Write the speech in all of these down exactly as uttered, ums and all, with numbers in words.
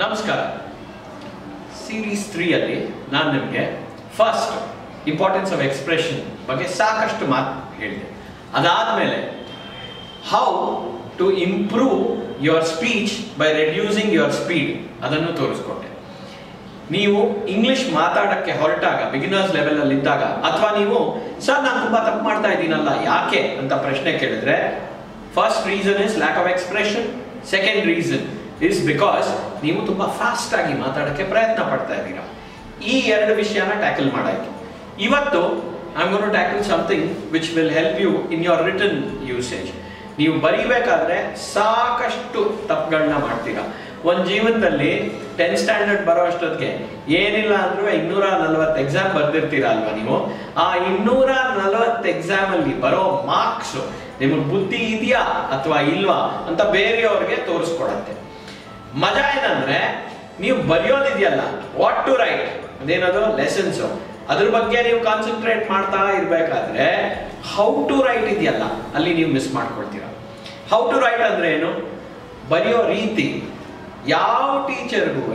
ನಮಸ್ಕಾರ. ಸೀರೀಸ್ ಮೂರು ಅಲ್ಲಿ ನಾನು ನಿಮಗೆ ಫಸ್ಟ್ ಇಂಪಾರ್ಟೆನ್ಸ್ ಆಫ್ ಎಕ್ಸ್‌ಪ್ರೆಷನ್ ಬಗ್ಗೆ ಸಾಕಷ್ಟು ಮಾತು ಹೇಳಿದೆ. ಅದಾದಮೇಲೆ how to improve your speech by reducing your speed ಅದನ್ನು ತೋರಿಸ್ಕೊಟ್ಟೆ. ನೀವು ಇಂಗ್ಲಿಷ್ ಮಾತಾಡಕ್ಕೆ ಹೊರಟಾಗ ಬಿಗಿನರ್ಸ್ ಲೆವೆಲ್ ಅಲ್ಲಿ ಇದ್ದಾಗ ಅಥವಾ ನೀವು ಸರ್ ನಾನು ತುಂಬಾ ತಪ್ಪು ಮಾಡ್ತಾ ಇದ್ದೀನಲ್ಲ ಯಾಕೆ ಅಂತ ಪ್ರಶ್ನೆ ಕೇಳಿದ್ರೆ first reason is lack of expression. Second reason is because ನೀವು ತುಂಬ ಫಾಸ್ಟ್ ಆಗಿ ಮಾತಾಡೋಕ್ಕೆ ಪ್ರಯತ್ನ ಪಡ್ತಾ ಇದ್ದೀರಾ. ಈ ಎರಡು ವಿಷಯನ ಟ್ಯಾಕಲ್ ಮಾಡಾಯಿತು. ಇವತ್ತು I am going to tackle something which will help you in your written usage. ನೀವು ಬರೀಬೇಕಾದ್ರೆ ಸಾಕಷ್ಟು ತಪ್ಪುಗಳನ್ನ ಮಾಡ್ತೀರಾ. ಒಂದು ಜೀವನದಲ್ಲಿ ಟೆಂತ್ ಸ್ಟ್ಯಾಂಡರ್ಡ್ ಬರೋ ಅಷ್ಟೊತ್ತಿಗೆ ಏನಿಲ್ಲ ಅಂದ್ರೂ ಇನ್ನೂರ ನಲ್ವತ್ತು ಎಕ್ಸಾಮ್ ಬರೆದಿರ್ತೀರಾ ಅಲ್ವಾ ನೀವು. ಆ ಇನ್ನೂರ ನಲ್ವತ್ತು ಎಕ್ಸಾಮಲ್ಲಿ ಬರೋ ಮಾರ್ಕ್ಸು ನಿಮಗೆ ಬುದ್ಧಿ ಇದೆಯಾ ಅಥವಾ ಇಲ್ವಾ ಅಂತ ಬೇರೆಯವ್ರಿಗೆ ತೋರಿಸ್ಕೊಡತ್ತೆ. ಮಜಾ ಏನಂದ್ರೆ ನೀವು ಬರೆಯೋದಿದೆಯಲ್ಲ ವಾಟ್ ಟು ರೈಟ್ ಅದೇನದು ಲೆಸನ್ಸು ಅದ್ರ ಬಗ್ಗೆ ನೀವು ಕಾನ್ಸಂಟ್ರೇಟ್ ಮಾಡ್ತಾ ಇರಬೇಕಾದ್ರೆ ಹೌ ಟು ರೈಟ್ ಇದೆಯಲ್ಲ ಅಲ್ಲಿ ನೀವು ಮಿಸ್ ಮಾಡ್ಕೊಳ್ತೀರಾ. ಹೌ ಟು ರೈಟ್ ಅಂದ್ರೆ ಏನು? ಬರೆಯೋ ರೀತಿ. ಯಾವ ಟೀಚರ್ಗೂ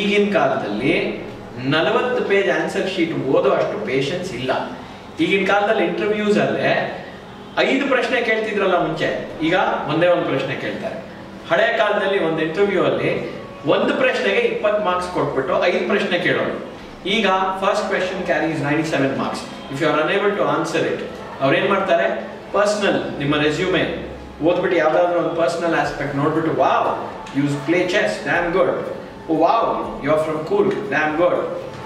ಈಗಿನ ಕಾಲದಲ್ಲಿ ನಲವತ್ತು ಪೇಜ್ ಆನ್ಸರ್ ಶೀಟ್ ಓದೋ ಅಷ್ಟು ಪೇಷನ್ಸ್ ಇಲ್ಲ. ಈಗಿನ ಕಾಲದಲ್ಲಿ ಇಂಟರ್ವ್ಯೂಸ್ ಅಲ್ಲೇ ಐದು ಪ್ರಶ್ನೆ ಕೇಳ್ತಿದ್ರಲ್ಲ ಮುಂಚೆ, ಈಗ ಒಂದೇ ಒಂದು ಪ್ರಶ್ನೆ ಕೇಳ್ತಾರೆ. ಹಳೆ ಕಾಲದಲ್ಲಿ ಒಂದು ಇಂಟರ್ವ್ಯೂ ಅಲ್ಲಿ ಒಂದು ಪ್ರಶ್ನೆಗೆ ಇಪ್ಪತ್ತು ಮಾರ್ಕ್ಸ್ ಕೊಟ್ಬಿಟ್ಟು ಐದು ಪ್ರಶ್ನೆ ಕೇಳೋದು. ಈಗ first question carries ninety seven marks. If you are unable to answer it ಅವ್ರೇನ್ ಮಾಡ್ತಾರೆ, ಪರ್ಸನಲ್ ನಿಮ್ಮ ರೆಸ್ಯೂಮೆ ಓದ್ಬಿಟ್ಟು ಯಾವ್ದಾದ್ರು ಒಂದು ಪರ್ಸನಲ್ ಆಸ್ಪೆಕ್ಟ್ ನೋಡ್ಬಿಟ್ಟು wow you play chess damn good, oh wow you are from cool damn good,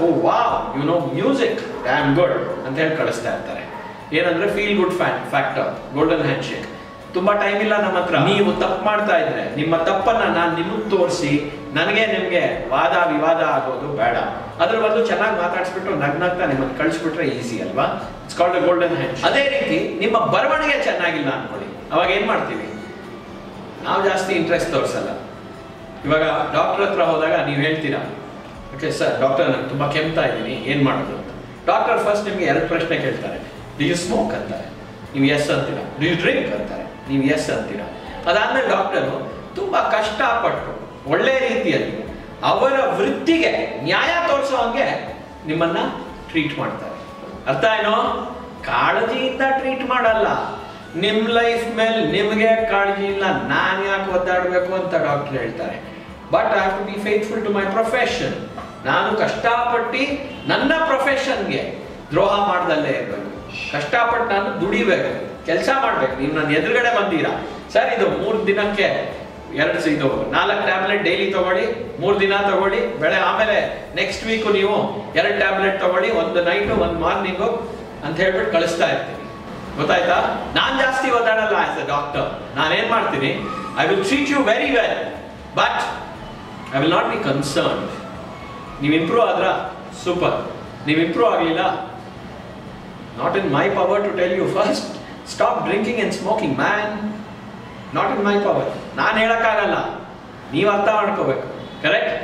oh wow you know music damn good ಅಂತ ಹೇಳಿ ಕಳಿಸ್ತಾ ಇರ್ತಾರೆ. ಏನಂದ್ರೆ feel good factor, golden handshake. ತುಂಬಾ ಟೈಮ್ ಇಲ್ಲ ನಮ್ಮ ಹತ್ರ. ನೀವು ತಪ್ಪು ಮಾಡ್ತಾ ಇದ್ರೆ ನಿಮ್ಮ ತಪ್ಪನ್ನ ನಾನು ನಿಮಗೆ ತೋರಿಸಿ ನನಗೆ ನಿಮಗೆ ವಾದ ವಿವಾದ ಆಗೋದು ಬೇಡ. ಅದ್ರ ಬದಲು ಚೆನ್ನಾಗಿ ಮಾತಾಡಿಸ್ಬಿಟ್ಟು ನಗ್ನಗ್ತಾ ನಿಮ್ಮನ್ನು ಕಳಿಸ್ಬಿಟ್ರೆ ಈಸಿ ಅಲ್ವಾ. It's called golden hand. ಅದೇ ರೀತಿ ನಿಮ್ಮ ಬರವಣಿಗೆ ಚೆನ್ನಾಗಿಲ್ಲ ಅನ್ಕೊಳ್ಳಿ, ಅವಾಗ ಏನ್ ಮಾಡ್ತೀವಿ ನಾವು? ಜಾಸ್ತಿ ಇಂಟ್ರೆಸ್ಟ್ ತೋರಿಸಲ್ಲ. ಇವಾಗ ಡಾಕ್ಟರ್ ಹತ್ರ ಹೋದಾಗ ನೀವು ಹೇಳ್ತೀರಾ ಓಕೆ ಸರ್ ಡಾಕ್ಟರ್ ನಾನು ತುಂಬಾ ಕೆಮ್ತಾ ಇದ್ದೀನಿ ಏನ್ ಮಾಡೋದು ಅಂತ. ಡಾಕ್ಟರ್ ಫಸ್ಟ್ ನಿಮ್ಗೆ ಎರಡು ಪ್ರಶ್ನೆ ಕೇಳ್ತಾರೆ. ಡಿ ಯು ಸ್ಮೋಕ್ ಅಂತಾರೆ, ನೀವು ಎಸ್ ಅಂತೀರಾ. ಡಿ ಯು ಡ್ರಿಂಕ್ ಅಂತಾರೆ, ನೀವು ಎಸ್ ಅಂತೀರಾ. ಅದಾದ್ಮೇಲೆ ಡಾಕ್ಟರು ತುಂಬಾ ಕಷ್ಟಪಟ್ಟು ಒಳ್ಳೆ ರೀತಿಯಲ್ಲಿ ಅವರ ವೃತ್ತಿಗೆ ನ್ಯಾಯ ತೋರಿಸೋ ಹಂಗೆ ನಿಮ್ಮನ್ನ ಟ್ರೀಟ್ ಮಾಡ್ತಾರೆ. ಅರ್ಥ ಏನೋ? ಕಾಳಜಿಯಿಂದ ಟ್ರೀಟ್ ಮಾಡಲ್ಲ. ನಿಮ್ಮ ಲೈಫ್ ಮೇಲೆ ನಿಮಗೆ ಕಾಳಜಿ ಇಲ್ಲ, ನಾನು ಯಾಕೆ ಒದ್ದಾಡಬೇಕು ಅಂತ ಡಾಕ್ಟರ್ ಹೇಳ್ತಾರೆ. But I have to be faithful to my profession. ನಾನು ಕಷ್ಟಪಟ್ಟು ನನ್ನ ಪ್ರೊಫೆಷನ್ಗೆ ದ್ರೋಹ ಮಾಡ್ದಲ್ಲೇ ಇರಬೇಕು. ಕಷ್ಟಪಟ್ಟು ನಾನು ದುಡಿಬೇಕು, ಕೆಲಸ ಮಾಡ್ಬೇಕು. ನೀವು ನನ್ನ ಎದುರುಗಡೆ ಬಂದಿರಾ ಸರ್ ಇದು ಮೂರು ದಿನಕ್ಕೆ ಎರಡು ಇದು ನಾಲ್ಕು ಟ್ಯಾಬ್ಲೆಟ್ ಡೈಲಿ ತಗೊಳ್ಳಿ, ಮೂರು ದಿನ ತಗೊಳ್ಳಿ ಬೆಳೆ, ಆಮೇಲೆ ನೆಕ್ಸ್ಟ್ ವೀಕು ನೀವು ಎರಡು ಟ್ಯಾಬ್ಲೆಟ್ ತಗೊಳ್ಳಿ, ಒಂದು ನೈಟು ಒಂದು ಮಾರ್ನಿಂಗು ಅಂತ ಹೇಳ್ಬಿಟ್ಟು ಕಳಿಸ್ತಾ ಇರ್ತೀನಿ. ಗೊತ್ತಾಯ್ತಾ? ನಾನು ಜಾಸ್ತಿ ಒದ್ದಾಡಲ್ಲ ಆಸ್ ಅ ಡಾಕ್ಟರ್. ನಾನೇನ್ ಮಾಡ್ತೀನಿ, I will treat you very well but I will not be concern. ನೀವು ಇಂಪ್ರೂವ್ ಆದ್ರ ಸೂಪರ್, ನೀವು ಇಂಪ್ರೂವ್ ಆಗಲಿಲ್ಲ not in my power to tell you first stop drinking and smoking man, not in my power. ನಾನು ಹೇಳಕ್ಕಾಗಲ್ಲ, ನೀವು ಅರ್ಥ ಮಾಡ್ಕೋಬೇಕು. Correct?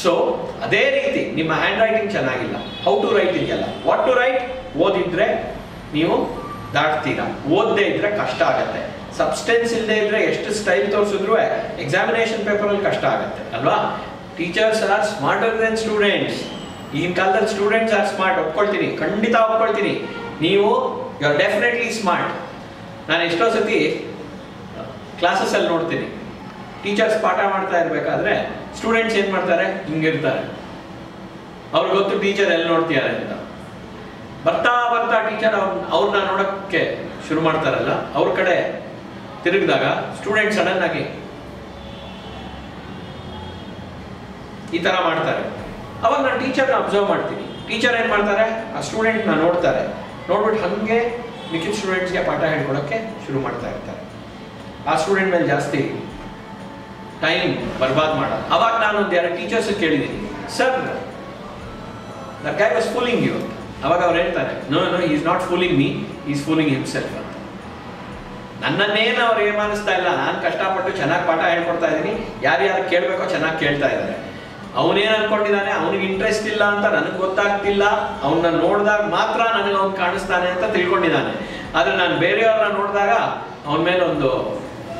So ಅದೇ ರೀತಿ ನಿಮ್ಮ ಹ್ಯಾಂಡ್ ರೈಟಿಂಗ್ ಚೆನ್ನಾಗಿಲ್ಲ, ಹೌ ಟು ರೈಟ್ ಇದೆಯಲ್ಲ ವಾಟ್ ಟು ರೈಟ್, ಓದಿದ್ರೆ ನೀವು ದಾಟ್ತೀರಾ, ಓದದೇ ಇದ್ರೆ ಕಷ್ಟ ಆಗುತ್ತೆ. ಸಬ್ಸ್ಟೆನ್ಸ್ ಇಲ್ಲದೆ ಇದ್ರೆ ಎಷ್ಟು ಸ್ಟೈಲ್ ತೋರಿಸಿದ್ರು ಎಕ್ಸಾಮಿನೇಷನ್ ಪೇಪರಲ್ಲಿ ಕಷ್ಟ ಆಗುತ್ತೆ ಅಲ್ವಾ. Teachers are smarter than students. ಈಗಿನ ಕಾಲದಲ್ಲಿ ಸ್ಟೂಡೆಂಟ್ಸ್ ಆರ್ ಸ್ಮಾರ್ಟ್ ಒಪ್ಕೊಳ್ತೀನಿ, ಖಂಡಿತ ಒಪ್ಕೊಳ್ತೀನಿ. ನೀವು ಯು ಆರ್ ಡೆಫಿನೆಟ್ಲಿ ಸ್ಮಾರ್ಟ್. ನಾನು ಎಷ್ಟೋ ಸತಿ ಕ್ಲಾಸಸ್ಸಲ್ಲಿ ನೋಡ್ತೀನಿ, ಟೀಚರ್ಸ್ ಪಾಠ ಮಾಡ್ತಾ ಇರಬೇಕಾದ್ರೆ ಸ್ಟೂಡೆಂಟ್ಸ್ ಏನು ಮಾಡ್ತಾರೆ, ಹಿಂಗಿರ್ತಾರೆ. ಅವ್ರಿಗೆ ಗೊತ್ತು ಟೀಚರ್ ಎಲ್ಲಿ ನೋಡ್ತಿದ್ದಾರೆ ಅಂತ. ಬರ್ತಾ ಬರ್ತಾ ಟೀಚರ್ ಅವ್ರ ಅವ್ರನ್ನ ನೋಡೋಕ್ಕೆ ಶುರು ಮಾಡ್ತಾರಲ್ಲ, ಅವ್ರ ಕಡೆ ತಿರುಗಿದಾಗ ಸ್ಟೂಡೆಂಟ್ ಸಡನ್ ಆಗಿ ಈ ಥರ ಮಾಡ್ತಾರೆ. ಅವಾಗ ನಾನು ಟೀಚರ್ನ ಅಬ್ಸರ್ವ್ ಮಾಡ್ತೀನಿ. ಟೀಚರ್ ಏನು ಮಾಡ್ತಾರೆ, ಆ ಸ್ಟೂಡೆಂಟ್ನ ನೋಡ್ತಾರೆ, ನೋಡ್ಬಿಟ್ಟು ಹಂಗೆ ಮಿಕ್ಕಿದ ಸ್ಟೂಡೆಂಟ್ಸ್ಗೆ ಪಾಠ ಹೇಳ್ಕೊಡೋಕ್ಕೆ ಶುರು ಮಾಡ್ತಾ ಇರ್ತಾರೆ. ಆ ಸ್ಟೂಡೆಂಟ್ ಮೇಲೆ ಜಾಸ್ತಿ ಟೈಮ್ ಬರ್ಬಾದ್ ಮಾಡೋದು. ಅವಾಗ ನಾನೊಂದು ಎರಡು ಟೀಚರ್ಸ್ ಕೇಳಿದ್ದೀನಿ, sir the guy was fooling you ಅಂತ. ಅವಾಗ ಅವ್ರು ಹೇಳ್ತಾರೆ no no he is not fooling me, he is fooling himself ಅಂತ. ನನ್ನನ್ನೇನು ಅವ್ರು ಏಮಾನಿಸ್ತಾ ಇಲ್ಲ, ನಾನು ಕಷ್ಟಪಟ್ಟು ಚೆನ್ನಾಗಿ ಪಾಠ ಹೇಳ್ಕೊಡ್ತಾ ಇದ್ದೀನಿ, ಯಾರ್ಯಾರು ಕೇಳಬೇಕೋ ಚೆನ್ನಾಗಿ ಕೇಳ್ತಾ ಇದ್ದಾರೆ. ಅವನೇನು ಅನ್ಕೊಂಡಿದ್ದಾನೆ, ಅವನಿಗೆ ಇಂಟ್ರೆಸ್ಟ್ ಇಲ್ಲ ಅಂತ ನನಗೆ ಗೊತ್ತಾಗ್ತಿಲ್ಲ, ಅವನ್ನ ನೋಡಿದಾಗ ಮಾತ್ರ ನನಗೆ ಅವ್ನು ಕಾಣಿಸ್ತಾನೆ ಅಂತ ತಿಳ್ಕೊಂಡಿದ್ದಾನೆ. ಆದ್ರೆ ನಾನು ಬೇರೆಯವ್ರನ್ನ ನೋಡಿದಾಗ ಅವನ ಮೇಲೆ ಒಂದು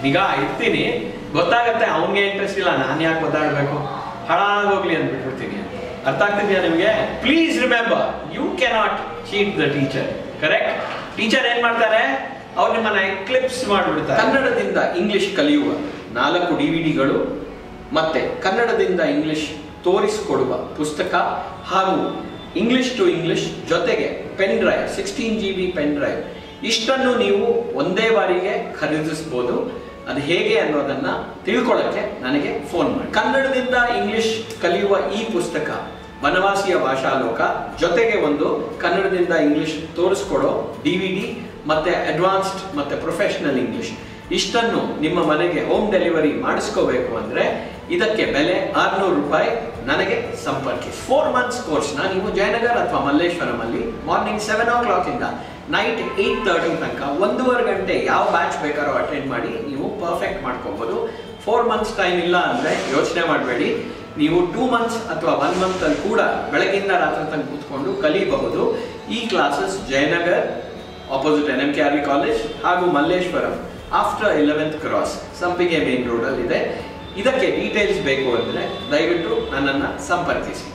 ನಿಗಾ ಇರ್ತೀನಿ, ಗೊತ್ತಾಗತ್ತೆ ಅವನಿಗೆ ಇಂಟ್ರೆಸ್ಟ್ ಇಲ್ಲ, ನಾನು ಯಾಕೆ ಒದ್ದಾಡಬೇಕು. ಹಾಳಾಗೋಗ್ಲಿ ಅಂದ್ಬಿಟ್ಟಿರ್ತೀನಿ. ಅರ್ಥ ಆಗ್ತಿದ್ಯಾ ನಿಮಗೆ? Please remember, you cannot cheat the teacher. Correct? Teacher ಏನ್ ಮಾಡ್ತಾರೆ, ಅವ್ರು ನಿಮ್ಮನ್ನ ಎಕ್ಲಿಪ್ಸ್ ಮಾಡಿಬಿಡ್ತಾರೆ. ಕನ್ನಡದಿಂದ ಇಂಗ್ಲಿಷ್ ಕಲಿಯುವ ನಾಲ್ಕು ಡಿವಿಡಿಗಳು ಮತ್ತೆ ಕನ್ನಡದಿಂದ ಇಂಗ್ಲಿಷ್ ತೋರಿಸಿಕೊಡುವ ಪುಸ್ತಕ ಹಾಗೂ ಇಂಗ್ಲಿಷ್ ಟು ಇಂಗ್ಲಿಷ್ ಜೊತೆಗೆ pen drive, sixteen G B pen drive, ಇಷ್ಟನ್ನು ನೀವು ಒಂದೇ ಬಾರಿಗೆ ಖರೀದಿಸ್ಬೋದು. ಅದು ಹೇಗೆ ಅನ್ನೋದನ್ನ ತಿಳ್ಕೊಳ್ಳಕ್ಕೆ ನನಗೆ ಫೋನ್ ಮಾಡಿ. ಕನ್ನಡದಿಂದ ಇಂಗ್ಲಿಷ್ ಕಲಿಯುವ ಈ ಪುಸ್ತಕ ಬನವಾಸಿಯ ಭಾಷಾಲೋಕ ಜೊತೆಗೆ ಒಂದು ಕನ್ನಡದಿಂದ ಇಂಗ್ಲಿಷ್ ತೋರಿಸ್ಕೊಡೋ ಡಿ ವಿ ಡಿ ಮತ್ತೆ ಅಡ್ವಾನ್ಸ್ಡ್ ಮತ್ತೆ ಪ್ರೊಫೆಷನಲ್ ಇಂಗ್ಲಿಷ್ ಇಷ್ಟನ್ನು ನಿಮ್ಮ ಮನೆಗೆ ಹೋಮ್ ಡೆಲಿವರಿ ಮಾಡಿಸ್ಕೋಬೇಕು ಅಂದ್ರೆ ಇದಕ್ಕೆ ಬೆಲೆ ಆರ್ನೂರು ರೂಪಾಯಿ. ನನಗೆ ಸಂಪರ್ಕಿಸಿ. ಫೋರ್ ಮಂತ್ಸ್ ಕೋರ್ಸ್ನ ನೀವು ಜಯನಗರ್ ಅಥವಾ ಮಲ್ಲೇಶ್ವರಂ ಅಲ್ಲಿ ಮಾರ್ನಿಂಗ್ ಸೆವೆನ್ ಓ ಕ್ಲಾಕ್ ಇಂದ ನೈಟ್ ಏಟ್ ತರ್ಟಿ ತನಕ ಒಂದೂವರೆ ಗಂಟೆ ಯಾವ ಬ್ಯಾಚ್ ಬೇಕಾದ್ರೂ ಅಟೆಂಡ್ ಮಾಡಿ ನೀವು ಪರ್ಫೆಕ್ಟ್ ಮಾಡ್ಕೋಬಹುದು. ಫೋರ್ ಮಂತ್ಸ್ ಟೈಮ್ ಇಲ್ಲ ಅಂದರೆ ಯೋಚನೆ ಮಾಡಬೇಡಿ, ನೀವು ಟೂ ಮಂತ್ಸ್ ಅಥವಾ ಒನ್ ಮಂತ್ ಅಲ್ಲಿ ಕೂಡ ಬೆಳಗಿಂದ ರಾತ್ರಿ ತನಕ ಕೂತ್ಕೊಂಡು ಕಲಿಯಬಹುದು. ಈ classes Jayanagar opposite N M K R V college ಹಾಗೂ Malleshwaram after eleventh cross, Sampige main ರೋಡಲ್ಲಿದೆ. ಇದಕ್ಕೆ ಡೀಟೇಲ್ಸ್ ಬೇಕು ಅಂದರೆ ದಯವಿಟ್ಟು ನನ್ನನ್ನು ಸಂಪರ್ಕಿಸಿ.